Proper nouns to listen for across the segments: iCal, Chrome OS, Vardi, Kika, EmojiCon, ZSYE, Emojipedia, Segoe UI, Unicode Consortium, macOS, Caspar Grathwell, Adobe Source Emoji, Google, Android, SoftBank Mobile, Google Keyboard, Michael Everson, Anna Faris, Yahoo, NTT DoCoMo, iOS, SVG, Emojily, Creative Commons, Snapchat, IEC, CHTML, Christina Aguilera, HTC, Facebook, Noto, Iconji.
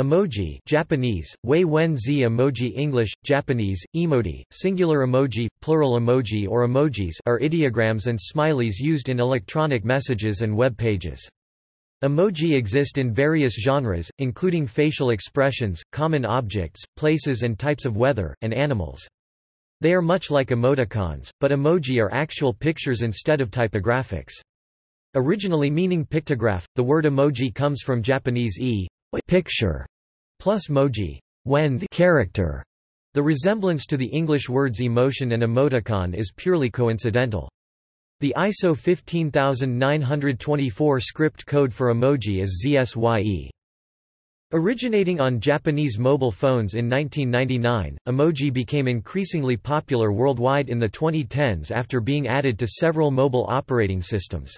Emoji Japanese, wei wenzi emoji English, Japanese, emoji, singular emoji, plural emoji or emojis are ideograms and smileys used in electronic messages and web pages. Emoji exist in various genres, including facial expressions, common objects, places and types of weather, and animals. They are much like emoticons, but emoji are actual pictures instead of typographics. Originally meaning pictograph, the word emoji comes from Japanese e picture plus moji when character. The resemblance to the English words emotion and emoticon is purely coincidental. The ISO 15924 script code for emoji is ZSYE. Originating on Japanese mobile phones in 1999, emoji became increasingly popular worldwide in the 2010s after being added to several mobile operating systems.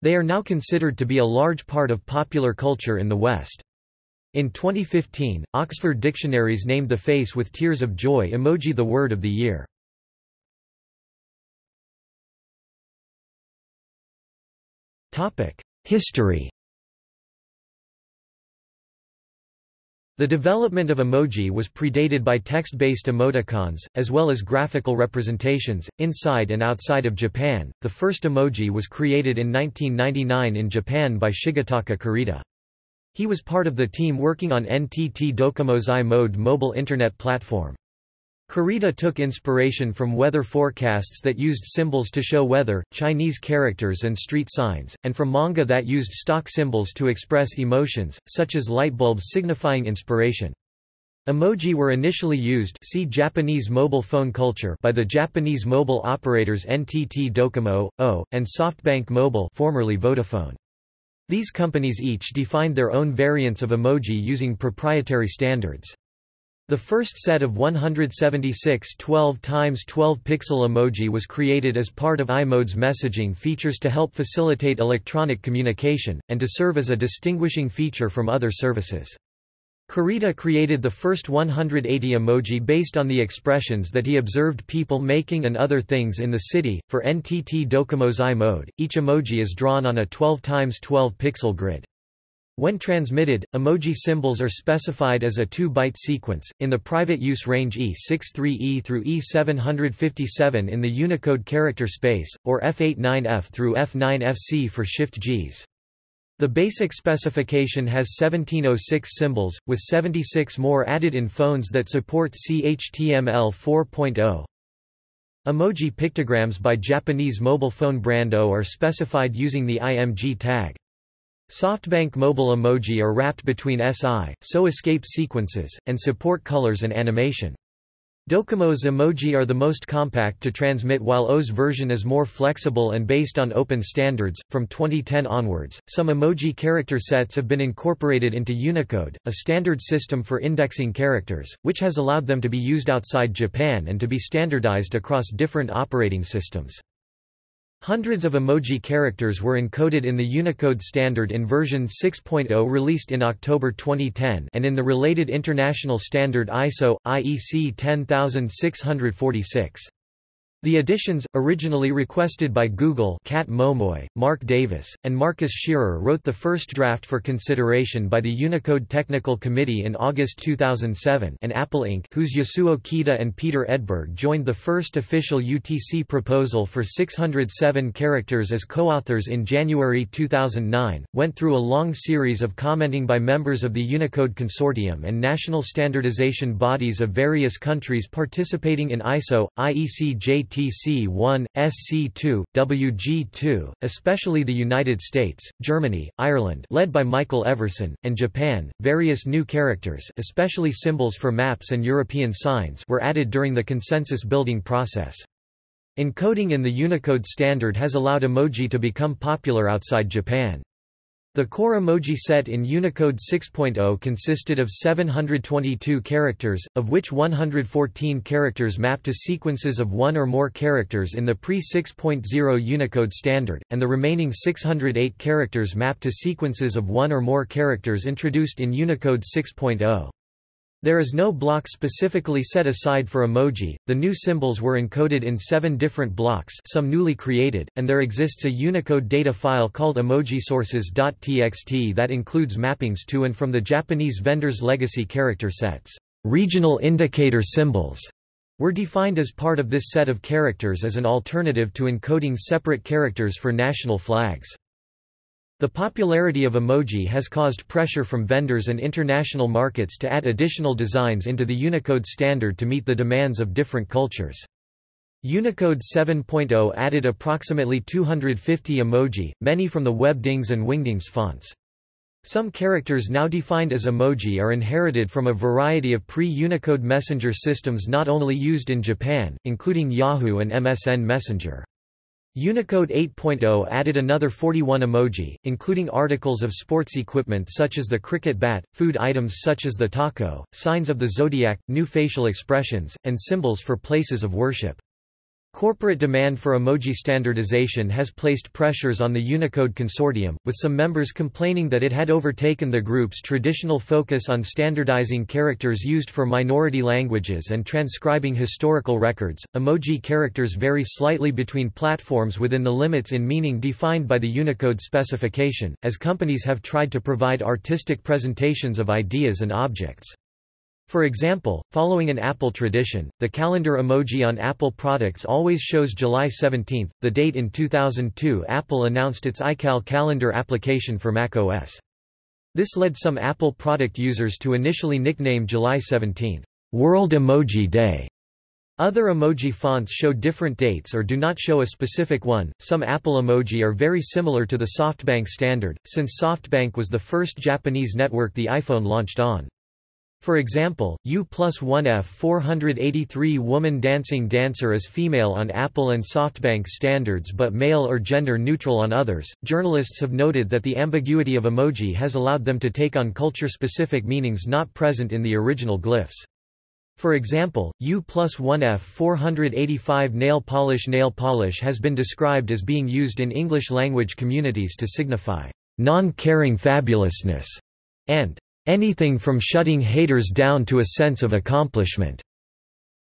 They are now considered to be a large part of popular culture in the West. In 2015, Oxford Dictionaries named the face with tears of joy emoji the word of the year. History. The development of emoji was predated by text-based emoticons, as well as graphical representations, inside and outside of Japan. The first emoji was created in 1999 in Japan by Shigetaka Kurita. He was part of the team working on NTT DoCoMo's iMode mobile internet platform. Kurita took inspiration from weather forecasts that used symbols to show weather, Chinese characters and street signs, and from manga that used stock symbols to express emotions, such as lightbulbs signifying inspiration. Emoji were initially used, see Japanese mobile phone culture, by the Japanese mobile operators NTT DoCoMo, O, and SoftBank Mobile, formerly Vodafone. These companies each defined their own variants of emoji using proprietary standards. The first set of 176 12x12-pixel emoji was created as part of iMode's messaging features to help facilitate electronic communication, and to serve as a distinguishing feature from other services. Kurita created the first 180 emoji based on the expressions that he observed people making and other things in the city. For NTT DoCoMo's iMode, each emoji is drawn on a 12x12-pixel grid. When transmitted, emoji symbols are specified as a 2-byte sequence, in the private use range E63E through E757 in the Unicode character space, or F89F through F9FC for shift Gs. The basic specification has 1706 symbols, with 76 more added in phones that support CHTML 4.0. Emoji pictograms by Japanese mobile phone brand O are specified using the IMG tag. SoftBank Mobile emoji are wrapped between SI, so escape sequences, and support colors and animation. DoCoMo's emoji are the most compact to transmit, while O's version is more flexible and based on open standards. From 2010 onwards, some emoji character sets have been incorporated into Unicode, a standard system for indexing characters, which has allowed them to be used outside Japan and to be standardized across different operating systems. Hundreds of emoji characters were encoded in the Unicode standard in version 6.0 released in October 2010 and in the related international standard ISO, IEC 10646. The additions, originally requested by Google, Kat Momoi, Mark Davis, and Marcus Shearer wrote the first draft for consideration by the Unicode Technical Committee in August 2007, and Apple Inc., whose Yasuo Kita and Peter Edberg joined the first official UTC proposal for 607 characters as co-authors in January 2009, went through a long series of commenting by members of the Unicode Consortium and national standardization bodies of various countries participating in ISO, IEC HTC1, SC2, WG2, especially the United States, Germany, Ireland, led by Michael Everson, and Japan. Various new characters, especially symbols for maps and European signs, were added during the consensus building process. Encoding in the Unicode standard has allowed emoji to become popular outside Japan. The core emoji set in Unicode 6.0 consisted of 722 characters, of which 114 characters map to sequences of one or more characters in the pre-6.0 Unicode standard, and the remaining 608 characters map to sequences of one or more characters introduced in Unicode 6.0. There is no block specifically set aside for emoji. The new symbols were encoded in 7 different blocks, some newly created, and there exists a Unicode data file called emojisources.txt that includes mappings to and from the Japanese vendor's legacy character sets. Regional indicator symbols were defined as part of this set of characters as an alternative to encoding separate characters for national flags. The popularity of emoji has caused pressure from vendors and international markets to add additional designs into the Unicode standard to meet the demands of different cultures. Unicode 7.0 added approximately 250 emoji, many from the WebDings and WingDings fonts. Some characters now defined as emoji are inherited from a variety of pre-Unicode messenger systems not only used in Japan, including Yahoo and MSN Messenger. Unicode 8.0 added another 41 emoji, including articles of sports equipment such as the cricket bat, food items such as the taco, signs of the zodiac, new facial expressions, and symbols for places of worship. Corporate demand for emoji standardization has placed pressures on the Unicode Consortium, with some members complaining that it had overtaken the group's traditional focus on standardizing characters used for minority languages and transcribing historical records. Emoji characters vary slightly between platforms within the limits in meaning defined by the Unicode specification, as companies have tried to provide artistic presentations of ideas and objects. For example, following an Apple tradition, the calendar emoji on Apple products always shows July 17, the date in 2002 Apple announced its iCal calendar application for macOS. This led some Apple product users to initially nickname July 17, World Emoji Day. Other emoji fonts show different dates or do not show a specific one. Some Apple emoji are very similar to the SoftBank standard, since SoftBank was the first Japanese network the iPhone launched on. For example, U+1F483 woman dancing dancer is female on Apple and SoftBank standards but male or gender neutral on others. Journalists have noted that the ambiguity of emoji has allowed them to take on culture-specific meanings not present in the original glyphs. For example, U+1F485 nail polish. Nail polish has been described as being used in English-language communities to signify non-caring fabulousness and anything from shutting haters down to a sense of accomplishment.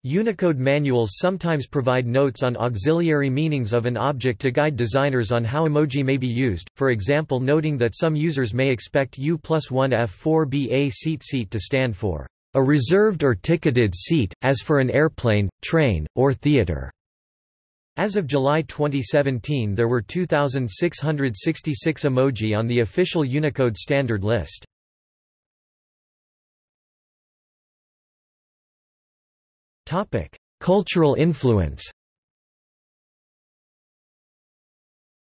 Unicode manuals sometimes provide notes on auxiliary meanings of an object to guide designers on how emoji may be used, for example noting that some users may expect U+1F4BA seat to stand for a reserved or ticketed seat, as for an airplane, train, or theater. As of July 2017 there were 2,666 emoji on the official Unicode standard list. Cultural influence.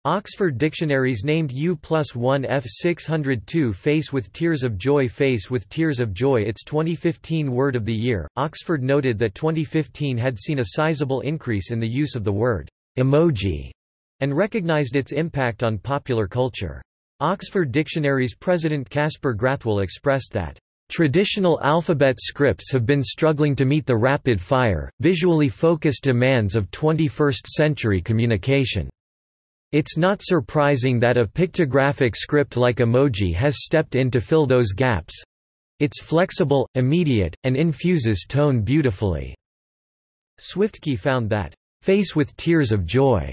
Oxford Dictionaries named U+1F602 Face with Tears of Joy. Face with Tears of Joy its 2015 Word of the Year. Oxford noted that 2015 had seen a sizable increase in the use of the word emoji and recognized its impact on popular culture. Oxford Dictionaries president Caspar Grathwell expressed that traditional alphabet scripts have been struggling to meet the rapid-fire, visually focused demands of 21st-century communication. It's not surprising that a pictographic script like emoji has stepped in to fill those gaps. It's flexible, immediate, and infuses tone beautifully. Swiftkey found that, "Face with Tears of Joy"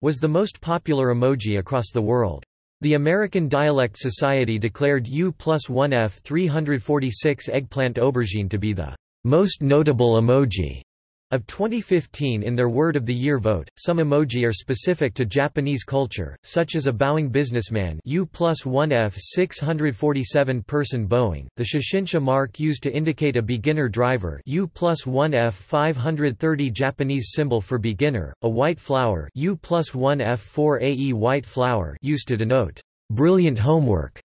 was the most popular emoji across the world. The American Dialect Society declared U+1F346 eggplant aubergine to be the most notable emoji of 2015 in their Word of the Year vote. Some emoji are specific to Japanese culture, such as a bowing businessman U+1F647 person bowing, the Shishinsha mark used to indicate a beginner driver U+1F530 Japanese symbol for beginner, a white flower U+1F4AE white flower used to denote brilliant homework,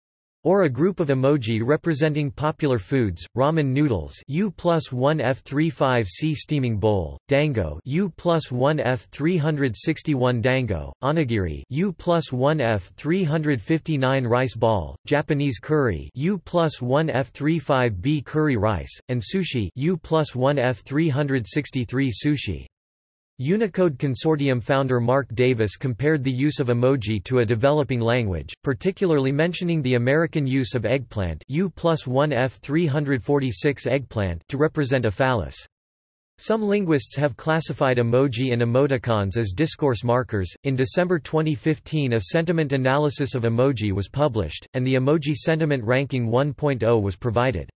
or a group of emoji representing popular foods, ramen noodles U+1F35C steaming bowl, dango U+1F361 dango, onigiri U+1F359 rice ball, Japanese curry U+1F35B curry rice, and sushi U+1F363 sushi. Unicode Consortium founder Mark Davis compared the use of emoji to a developing language, particularly mentioning the American use of eggplant U+1F346 eggplant to represent a phallus. Some linguists have classified emoji and emoticons as discourse markers. In December 2015, a sentiment analysis of emoji was published, and the emoji sentiment ranking 1.0 was provided.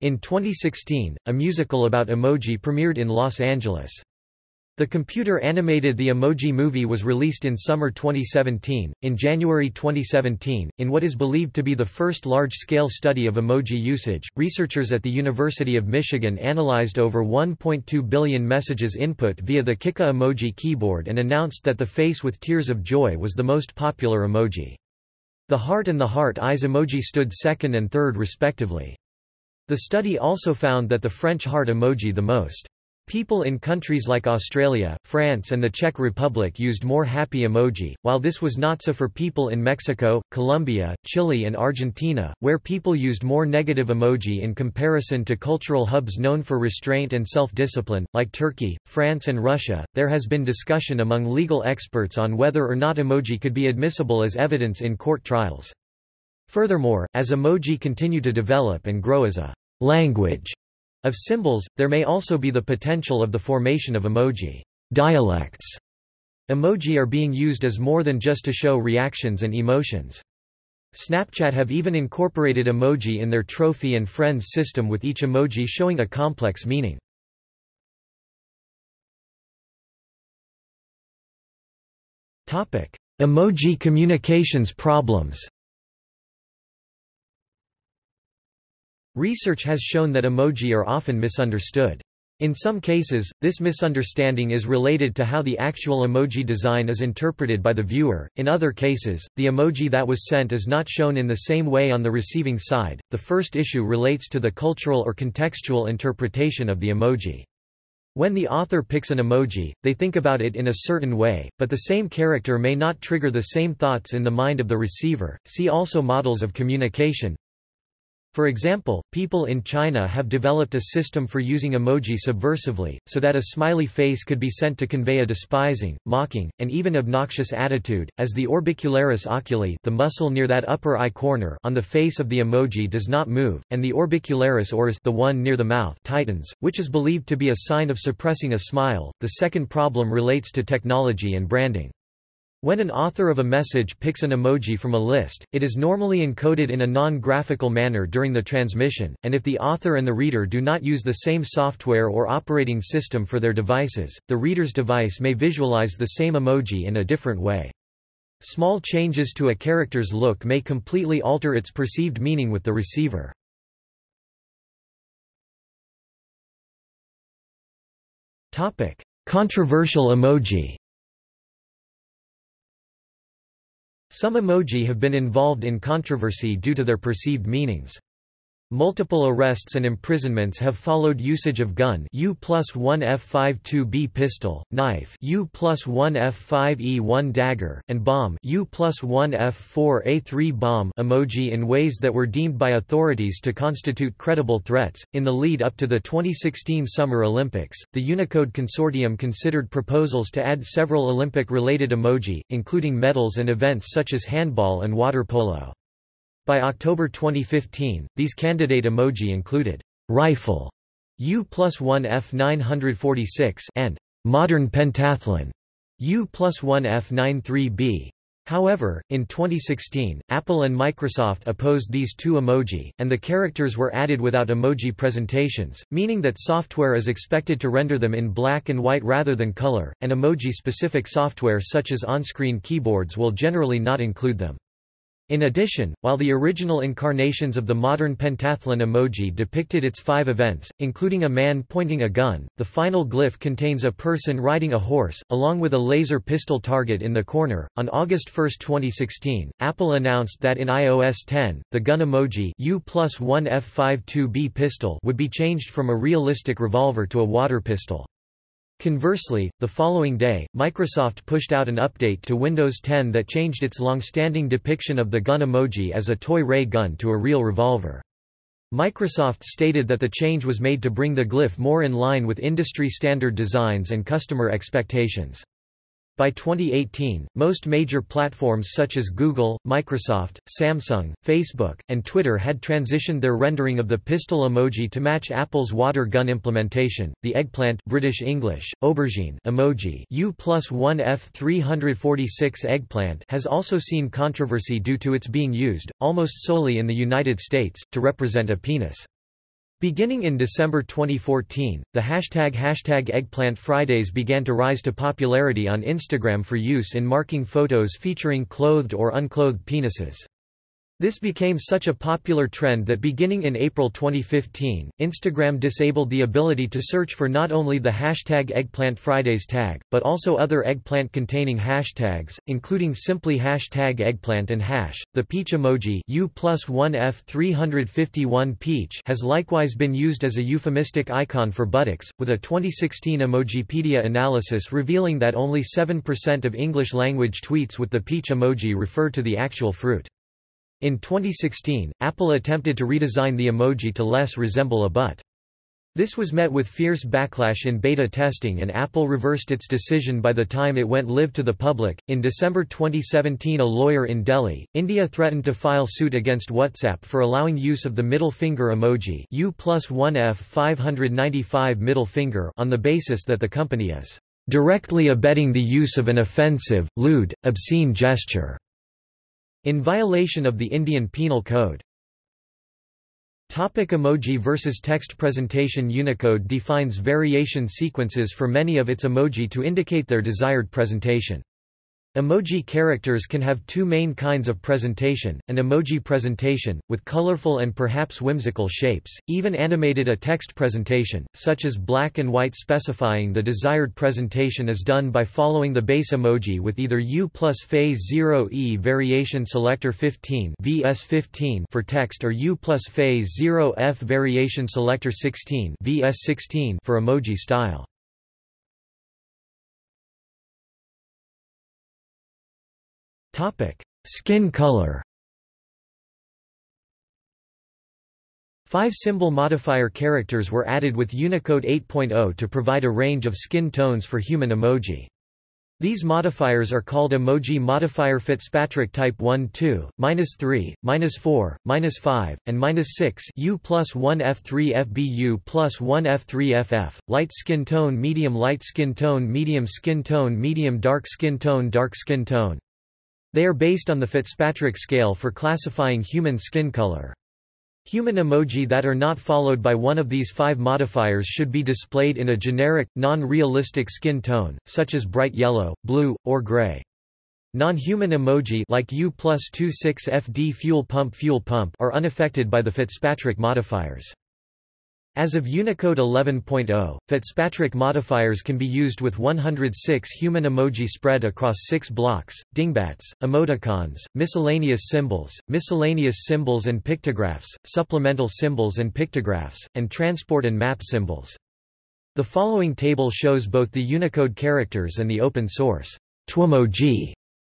In 2016, a musical about emoji premiered in Los Angeles. The computer animated The Emoji Movie was released in summer 2017. In January 2017, in what is believed to be the first large-scale study of emoji usage, researchers at the University of Michigan analyzed over 1.2 billion messages input via the Kika emoji keyboard and announced that the face with tears of joy was the most popular emoji. The heart and the heart eyes emoji stood second and third respectively. The study also found that the French heart emoji the most. People in countries like Australia, France and the Czech Republic used more happy emoji, while this was not so for people in Mexico, Colombia, Chile and Argentina, where people used more negative emoji in comparison to cultural hubs known for restraint and self-discipline, like Turkey, France and Russia. There has been discussion among legal experts on whether or not emoji could be admissible as evidence in court trials. Furthermore, as emoji continue to develop and grow as a language of symbols, there may also be the potential of the formation of emoji dialects. Emoji are being used as more than just to show reactions and emotions. Snapchat have even incorporated emoji in their trophy and friends system, with each emoji showing a complex meaning. Topic: Emoji communications problems. Research has shown that emoji are often misunderstood. In some cases, this misunderstanding is related to how the actual emoji design is interpreted by the viewer. In other cases, the emoji that was sent is not shown in the same way on the receiving side. The first issue relates to the cultural or contextual interpretation of the emoji. When the author picks an emoji, they think about it in a certain way, but the same character may not trigger the same thoughts in the mind of the receiver. See also models of communication. For example, people in China have developed a system for using emoji subversively, so that a smiley face could be sent to convey a despising, mocking, and even obnoxious attitude, as the orbicularis oculi, the muscle near that upper eye corner on the face of the emoji does not move, and the orbicularis oris, the one near the mouth, tightens, which is believed to be a sign of suppressing a smile. The second problem relates to technology and branding. When an author of a message picks an emoji from a list, it is normally encoded in a non-graphical manner during the transmission, and if the author and the reader do not use the same software or operating system for their devices, the reader's device may visualize the same emoji in a different way. Small changes to a character's look may completely alter its perceived meaning with the receiver. Topic: Controversial emoji. Some emoji have been involved in controversy due to their perceived meanings. Multiple arrests and imprisonments have followed usage of gun U+1F52B pistol, knife U+1F5E1 dagger, and bomb U+1F4A3 bomb emoji in ways that were deemed by authorities to constitute credible threats. In the lead up to the 2016 Summer Olympics, the Unicode Consortium considered proposals to add several Olympic-related emoji, including medals and events such as handball and water polo. By October 2015, these candidate emoji included rifle U+1F946 and modern pentathlon U+1F93B. However, in 2016, Apple and Microsoft opposed these two emoji, and the characters were added without emoji presentations, meaning that software is expected to render them in black and white rather than color, and emoji-specific software such as on-screen keyboards will generally not include them. In addition, while the original incarnations of the modern pentathlon emoji depicted its 5 events, including a man pointing a gun, the final glyph contains a person riding a horse, along with a laser pistol target in the corner. On August 1, 2016, Apple announced that in iOS 10, the gun emoji U+1F52B pistol would be changed from a realistic revolver to a water pistol. Conversely, the following day, Microsoft pushed out an update to Windows 10 that changed its long-standing depiction of the gun emoji as a toy ray gun to a real revolver. Microsoft stated that the change was made to bring the glyph more in line with industry standard designs and customer expectations. By 2018, most major platforms such as Google, Microsoft, Samsung, Facebook, and Twitter had transitioned their rendering of the pistol emoji to match Apple's water gun implementation. The eggplant (British English: aubergine) emoji U+1F346 eggplant has also seen controversy due to its being used almost solely in the United States to represent a penis. Beginning in December 2014, the hashtag #EggplantFridays began to rise to popularity on Instagram for use in marking photos featuring clothed or unclothed penises. This became such a popular trend that beginning in April 2015, Instagram disabled the ability to search for not only the hashtag #EggplantFridays tag, but also other eggplant-containing hashtags, including simply hashtag eggplant and hash. The peach emoji U+1F351 peach has likewise been used as a euphemistic icon for buttocks, with a 2016 Emojipedia analysis revealing that only 7% of English-language tweets with the peach emoji refer to the actual fruit. In 2016, Apple attempted to redesign the emoji to less resemble a butt. This was met with fierce backlash in beta testing, and Apple reversed its decision by the time it went live to the public. In December 2017, a lawyer in Delhi, India threatened to file suit against WhatsApp for allowing use of the middle finger emoji U+1F595 middle finger on the basis that the company is directly abetting the use of an offensive, lewd, obscene gesture, in violation of the Indian Penal Code. Topic: emoji versus text presentation. Unicode defines variation sequences for many of its emoji to indicate their desired presentation. Emoji characters can have two main kinds of presentation: an emoji presentation, with colorful and perhaps whimsical shapes, even animated; a text presentation, such as black and white. Specifying the desired presentation is done by following the base emoji with either U+0e variation selector 15 vs 15 for text or U+0f variation selector 16 vs 16 for emoji style. Skin color. 5 symbol modifier characters were added with Unicode 8.0 to provide a range of skin tones for human emoji. These modifiers are called emoji modifier Fitzpatrick type 1, 2, -3, -4, -5, and -6 U+1F3FBU +1F3FF, light skin tone, medium light skin tone, medium skin tone, medium dark skin tone, dark skin tone. They are based on the Fitzpatrick scale for classifying human skin color. Human emoji that are not followed by one of these 5 modifiers should be displayed in a generic, non-realistic skin tone, such as bright yellow, blue, or gray. Non-human emoji like U+26FD fuel pump are unaffected by the Fitzpatrick modifiers. As of Unicode 11.0, Fitzpatrick modifiers can be used with 106 human emoji spread across 6 blocks: dingbats, emoticons, miscellaneous symbols and pictographs, supplemental symbols and pictographs, and transport and map symbols. The following table shows both the Unicode characters and the open-source Twemoji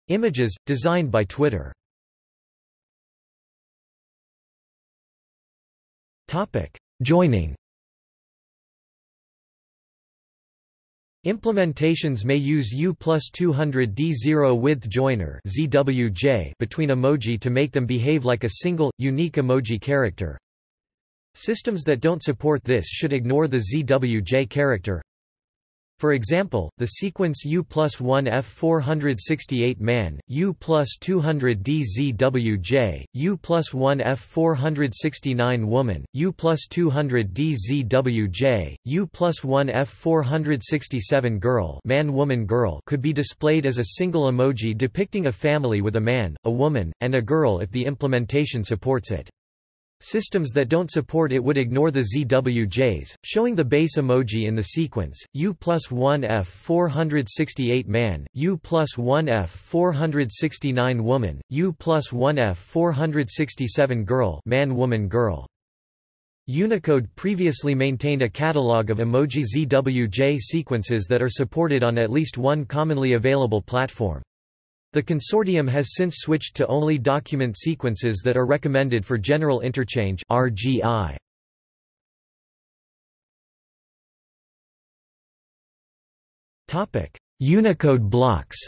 images, designed by Twitter. Joining. Implementations may use U+200D0 with joiner (ZWJ) between emoji to make them behave like a single, unique emoji character. Systems that don't support this should ignore the ZWJ character. For example, the sequence U+1F468 man, U+200DZWJ, U+1F469 woman, U+200DZWJ, U+1F467 girl, man, woman, girl could be displayed as a single emoji depicting a family with a man, a woman, and a girl if the implementation supports it. Systems that don't support it would ignore the ZWJs, showing the base emoji in the sequence, U+1F468 man, U+1F469 woman, U+1F467 girl, man, woman, girl. Unicode previously maintained a catalog of emoji ZWJ sequences that are supported on at least one commonly available platform. The consortium has since switched to only document sequences that are recommended for general interchange (RGI). Topic: Unicode blocks.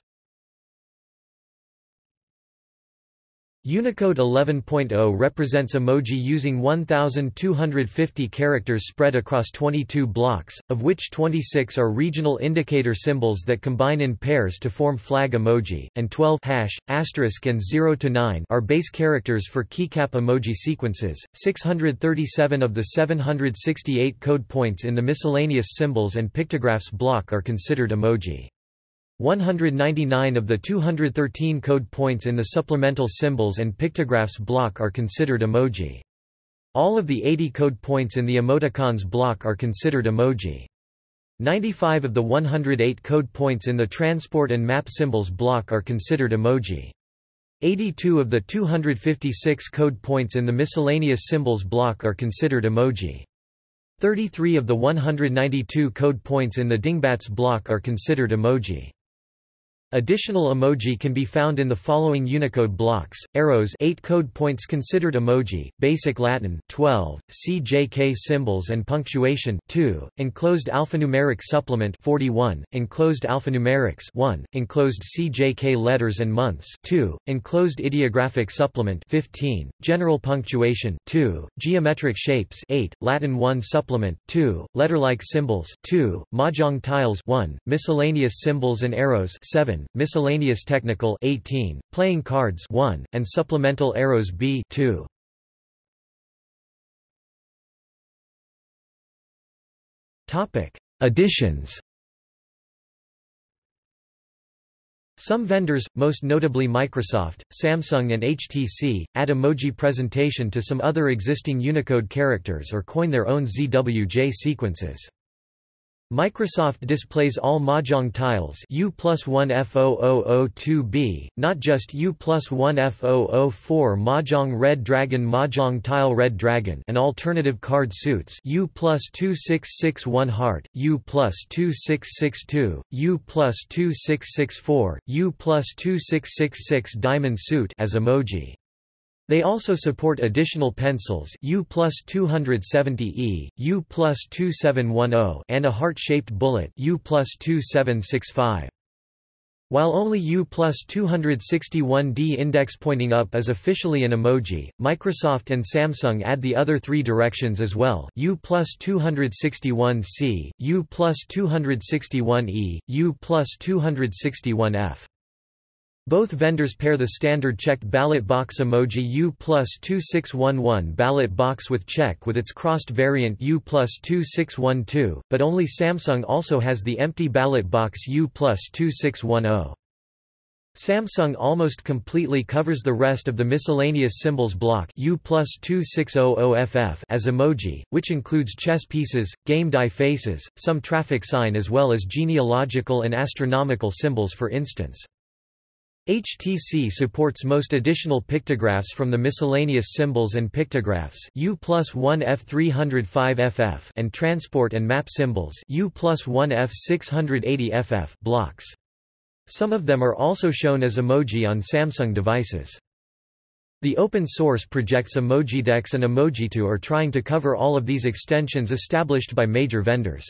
Unicode 11.0 represents emoji using 1,250 characters spread across 22 blocks, of which 26 are regional indicator symbols that combine in pairs to form flag emoji, and 12 hash, asterisk and 0 to 9 are base characters for keycap emoji sequences. 637 of the 768 code points in the miscellaneous symbols and pictographs block are considered emoji. 199 of the 213 code points in the supplemental symbols and pictographs block are considered emoji. All of the 80 code points in the emoticons block are considered emoji. 95 of the 108 code points in the transport and map symbols block are considered emoji. 82 of the 256 code points in the miscellaneous symbols block are considered emoji. 33 of the 192 code points in the dingbats block are considered emoji. Additional emoji can be found in the following Unicode blocks: arrows, 8 code points considered emoji; basic Latin, 12; CJK symbols and punctuation, 2; enclosed alphanumeric supplement, 41; enclosed alphanumerics, 1; enclosed CJK letters and months, 2; enclosed ideographic supplement, 15; general punctuation, 2; geometric shapes, 8; Latin 1 supplement, 2; letterlike symbols, 2; mahjong tiles, 1; miscellaneous symbols and arrows, 7; miscellaneous technical, 18; playing cards, 1; and supplemental arrows B2. Topic: Additions. Some vendors, most notably Microsoft, Samsung and HTC, add emoji presentation to some other existing Unicode characters or coin their own ZWJ sequences. Microsoft displays all mahjong tiles U+1F0002B, not just U+1F004 mahjong red dragon mahjong tile red dragon, and alternative card suits U+2661 heart, U+2662, U+2664, U+2666 diamond suit as emoji. They also support additional pencils U+270E, U+2710 and a heart-shaped bullet U+2765. While only U+261D index pointing up is officially an emoji, Microsoft and Samsung add the other three directions as well U+261C, U+261E, U+261F. Both vendors pair the standard checked ballot box emoji U+2611 ballot box with check with its crossed variant U+2612, but only Samsung also has the empty ballot box U+2610. Samsung almost completely covers the rest of the miscellaneous symbols block U+2600FF as emoji, which includes chess pieces, game die faces, some traffic sign as well as genealogical and astronomical symbols for instance. HTC supports most additional pictographs from the miscellaneous symbols and pictographs U+1F305FF and transport and map symbols U+1F680FF blocks. Some of them are also shown as emoji on Samsung devices. The open source projects Emojidex and Emoji2 are trying to cover all of these extensions established by major vendors.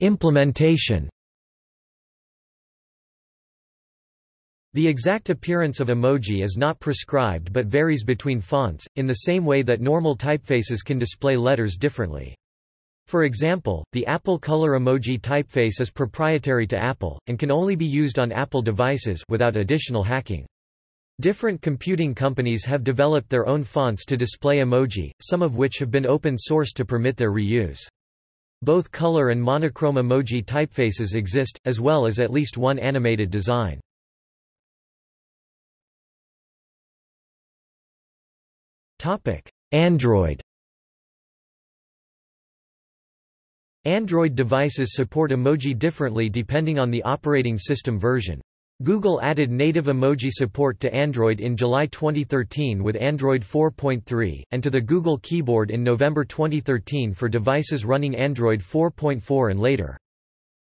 Implementation. The exact appearance of emoji is not prescribed but varies between fonts, in the same way that normal typefaces can display letters differently. For example, the Apple Color Emoji typeface is proprietary to Apple, and can only be used on Apple devices without additional hacking. Different computing companies have developed their own fonts to display emoji, some of which have been open source to permit their reuse. Both color and monochrome emoji typefaces exist, as well as at least one animated design. Android. Android devices support emoji differently depending on the operating system version. Google added native emoji support to Android in July 2013 with Android 4.3, and to the Google Keyboard in November 2013 for devices running Android 4.4 and later.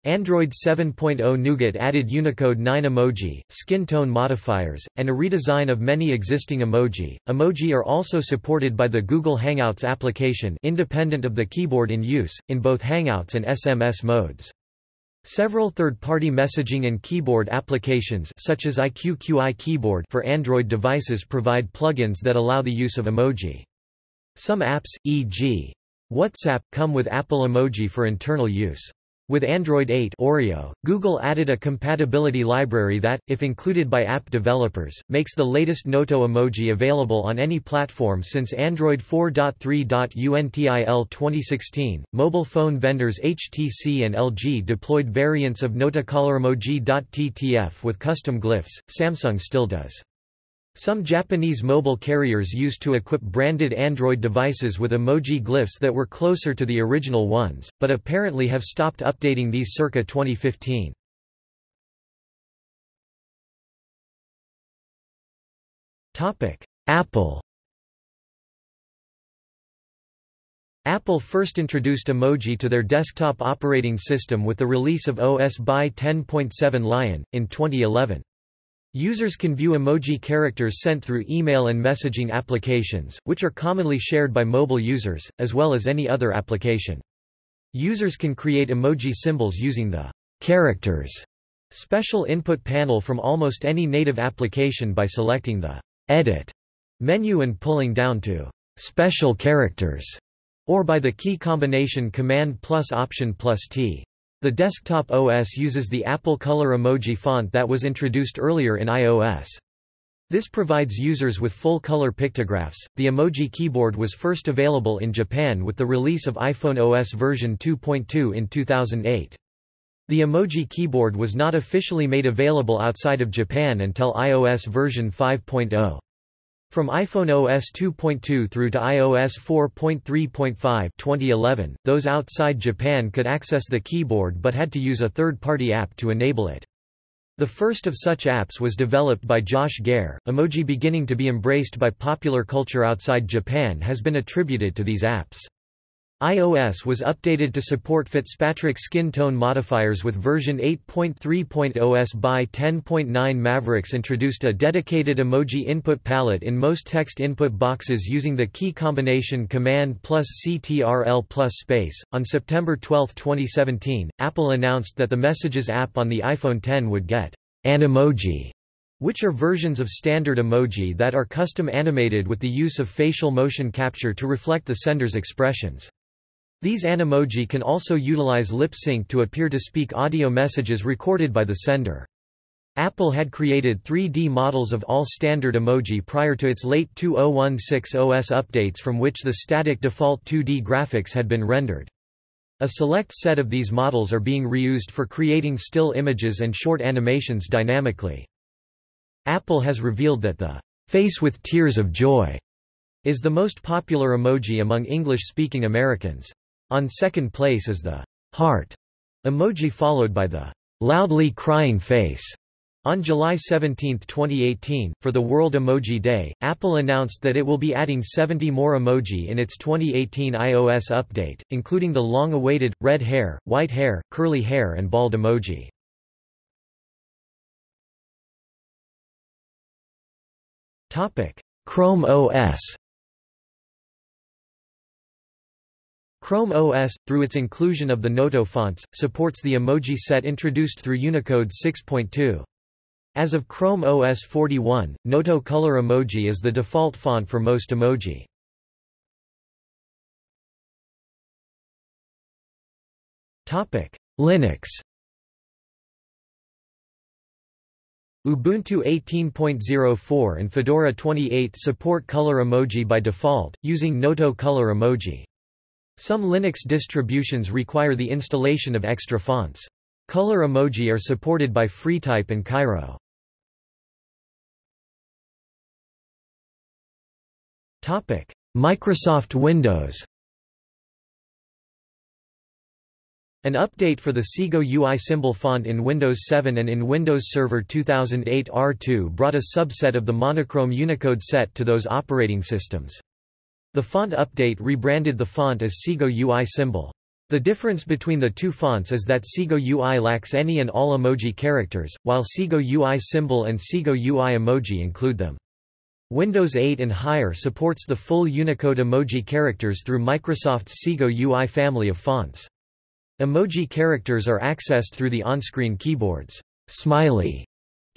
Android 7.0 Nougat added Unicode 9 emoji, skin tone modifiers, and a redesign of many existing emoji. Emoji are also supported by the Google Hangouts application, independent of the keyboard in use, in both Hangouts and SMS modes. Several third-party messaging and keyboard applications such as iQQi Keyboard for Android devices provide plugins that allow the use of emoji. Some apps, e.g. WhatsApp, come with Apple Emoji for internal use. With Android 8 Oreo, Google added a compatibility library that, if included by app developers, makes the latest Noto emoji available on any platform since Android 4.3.until 2016. Mobile phone vendors HTC and LG deployed variants of NotoColorEmoji.ttf with custom glyphs. Samsung still does. Some Japanese mobile carriers used to equip branded Android devices with emoji glyphs that were closer to the original ones, but apparently have stopped updating these circa 2015. Apple. Apple first introduced emoji to their desktop operating system with the release of OS X 10.7 Lion, in 2011. Users can view emoji characters sent through email and messaging applications, which are commonly shared by mobile users, as well as any other application. Users can create emoji symbols using the characters special input panel from almost any native application by selecting the edit menu and pulling down to special characters, or by the key combination command plus option plus T. The desktop OS uses the Apple Color Emoji font that was introduced earlier in iOS. This provides users with full-color pictographs. The emoji keyboard was first available in Japan with the release of iPhone OS version 2.2 in 2008. The emoji keyboard was not officially made available outside of Japan until iOS version 5.0. From iPhone OS 2.2 through to iOS 4.3.5 2011, those outside Japan could access the keyboard but had to use a third-party app to enable it. The first of such apps was developed by Josh Gare. Emoji beginning to be embraced by popular culture outside Japan has been attributed to these apps. iOS was updated to support Fitzpatrick skin tone modifiers with version 8.3.0s by 10.9 Mavericks introduced a dedicated emoji input palette in most text input boxes using the key combination command plus CTRL plus space. On September 12, 2017, Apple announced that the Messages app on the iPhone X would get Animoji, which are versions of standard emoji that are custom animated with the use of facial motion capture to reflect the sender's expressions. These animoji can also utilize lip sync to appear to speak audio messages recorded by the sender. Apple had created 3D models of all standard emoji prior to its late 2016 OS updates from which the static default 2D graphics had been rendered. A select set of these models are being reused for creating still images and short animations dynamically. Apple has revealed that the "face with tears of joy" is the most popular emoji among English-speaking Americans. On second place is the heart emoji followed by the loudly crying face. On July 17, 2018, for the World Emoji Day, Apple announced that it will be adding 70 more emoji in its 2018 iOS update, including the long-awaited, red hair, white hair, curly hair and bald emoji. Chrome OS. Chrome OS, through its inclusion of the Noto fonts, supports the emoji set introduced through Unicode 6.2. As of Chrome OS 41, Noto Color Emoji is the default font for most emoji. Linux. Ubuntu 18.04 and Fedora 28 support color emoji by default, using Noto Color Emoji. Some Linux distributions require the installation of extra fonts. Color emoji are supported by FreeType and Cairo. Topic: Microsoft Windows. An update for the Segoe UI symbol font in Windows 7 and in Windows Server 2008 R2 brought a subset of the monochrome Unicode set to those operating systems. The font update rebranded the font as Segoe UI symbol. The difference between the two fonts is that Segoe UI lacks any and all emoji characters, while Segoe UI symbol and Segoe UI emoji include them. Windows 8 and higher supports the full Unicode emoji characters through Microsoft's Segoe UI family of fonts. Emoji characters are accessed through the on-screen keyboard's smiley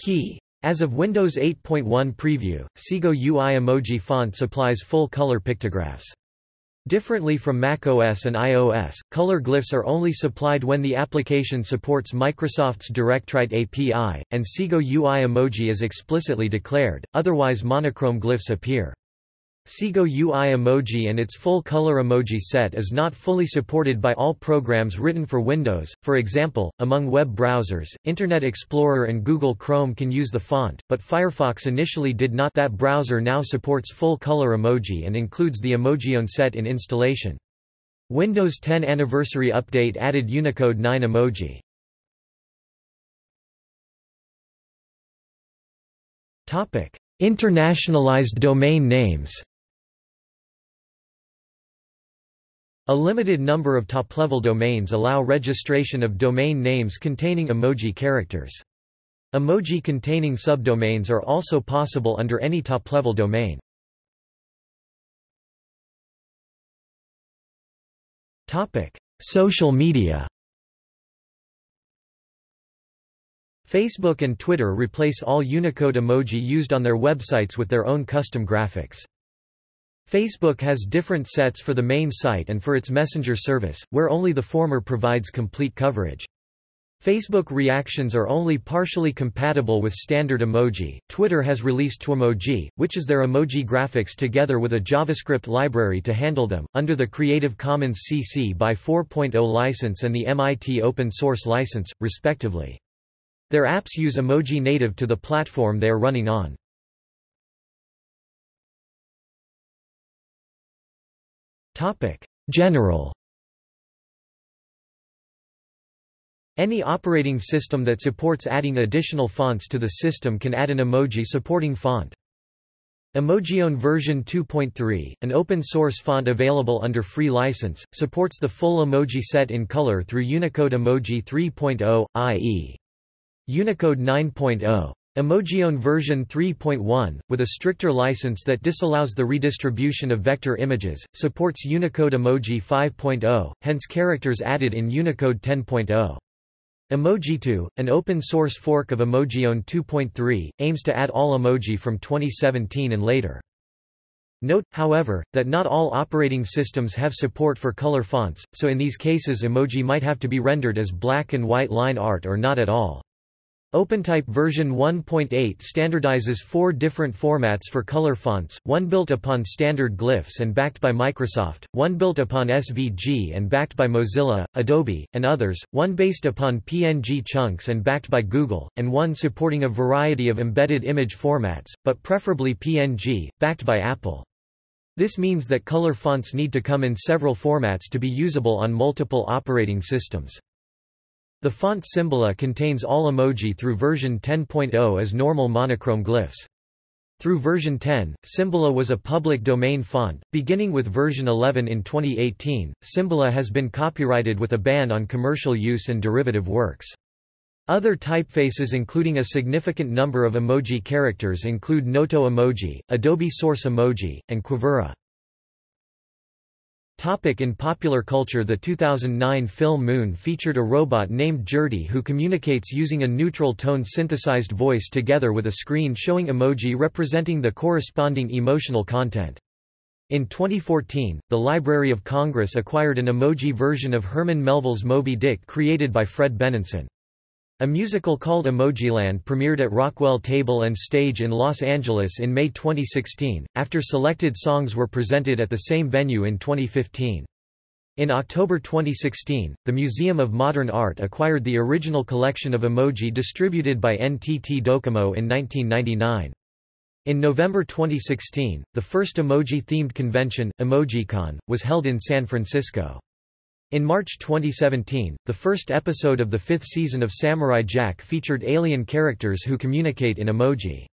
key. As of Windows 8.1 preview, Segoe UI emoji font supplies full-color pictographs. Differently from macOS and iOS, color glyphs are only supplied when the application supports Microsoft's DirectWrite API, and Segoe UI emoji is explicitly declared, otherwise monochrome glyphs appear. Segoe UI emoji and its full-color emoji set is not fully supported by all programs written for Windows. For example, among web browsers, Internet Explorer and Google Chrome can use the font, but Firefox initially did not. That browser now supports full-color emoji and includes the Emojione set in installation. Windows 10 Anniversary Update added Unicode 9 emoji. Topic: Internationalized domain names. A limited number of top-level domains allow registration of domain names containing emoji characters. Emoji containing subdomains are also possible under any top-level domain. Topic: Social media. Facebook and Twitter replace all Unicode emoji used on their websites with their own custom graphics. Facebook has different sets for the main site and for its messenger service, where only the former provides complete coverage. Facebook reactions are only partially compatible with standard emoji. Twitter has released Twemoji, which is their emoji graphics together with a JavaScript library to handle them, under the Creative Commons CC BY 4.0 license and the MIT Open Source license, respectively. Their apps use emoji native to the platform they are running on. General. Any operating system that supports adding additional fonts to the system can add an emoji supporting font. Emojione version 2.3, an open-source font available under free license, supports the full emoji set in color through Unicode Emoji 3.0, i.e. Unicode 9.0. Emojione version 3.1, with a stricter license that disallows the redistribution of vector images, supports Unicode Emoji 5.0, hence characters added in Unicode 10.0. Emoji2, an open-source fork of Emojione 2.3, aims to add all emoji from 2017 and later. Note, however, that not all operating systems have support for color fonts, so in these cases emoji might have to be rendered as black and white line art or not at all. OpenType version 1.8 standardizes 4 different formats for color fonts, one built upon standard glyphs and backed by Microsoft, one built upon SVG and backed by Mozilla, Adobe, and others, one based upon PNG chunks and backed by Google, and one supporting a variety of embedded image formats, but preferably PNG, backed by Apple. This means that color fonts need to come in several formats to be usable on multiple operating systems. The font Symbola contains all emoji through version 10.0 as normal monochrome glyphs. Through version 10, Symbola was a public domain font. Beginning with version 11 in 2018, Symbola has been copyrighted with a ban on commercial use and derivative works. Other typefaces including a significant number of emoji characters include Noto Emoji, Adobe Source Emoji, and Quivira. In popular culture, the 2009 film Moon featured a robot named Jerdy who communicates using a neutral tone synthesized voice together with a screen showing emoji representing the corresponding emotional content. In 2014, the Library of Congress acquired an emoji version of Herman Melville's Moby Dick created by Fred Benenson. A musical called Emojiland premiered at Rockwell Table and Stage in Los Angeles in May 2016, after selected songs were presented at the same venue in 2015. In October 2016, the Museum of Modern Art acquired the original collection of emoji distributed by NTT DoCoMo in 1999. In November 2016, the first emoji-themed convention, EmojiCon, was held in San Francisco. In March 2017, the first episode of the fifth season of Samurai Jack featured alien characters who communicate in emoji.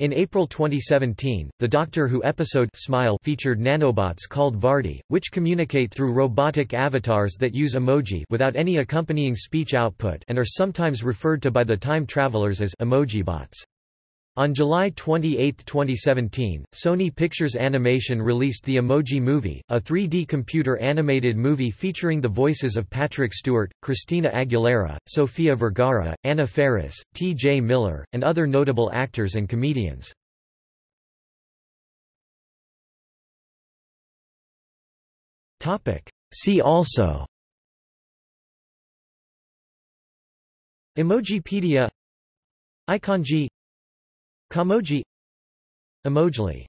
In April 2017, the Doctor Who episode Smile featured nanobots called Vardi, which communicate through robotic avatars that use emoji without any accompanying speech output and are sometimes referred to by the time travelers as emojibots. On July 28, 2017, Sony Pictures Animation released The Emoji Movie, a 3D computer animated movie featuring the voices of Patrick Stewart, Christina Aguilera, Sofia Vergara, Anna Faris, T.J. Miller, and other notable actors and comedians. See also Emojipedia, Iconji, Kamoji, Emojily.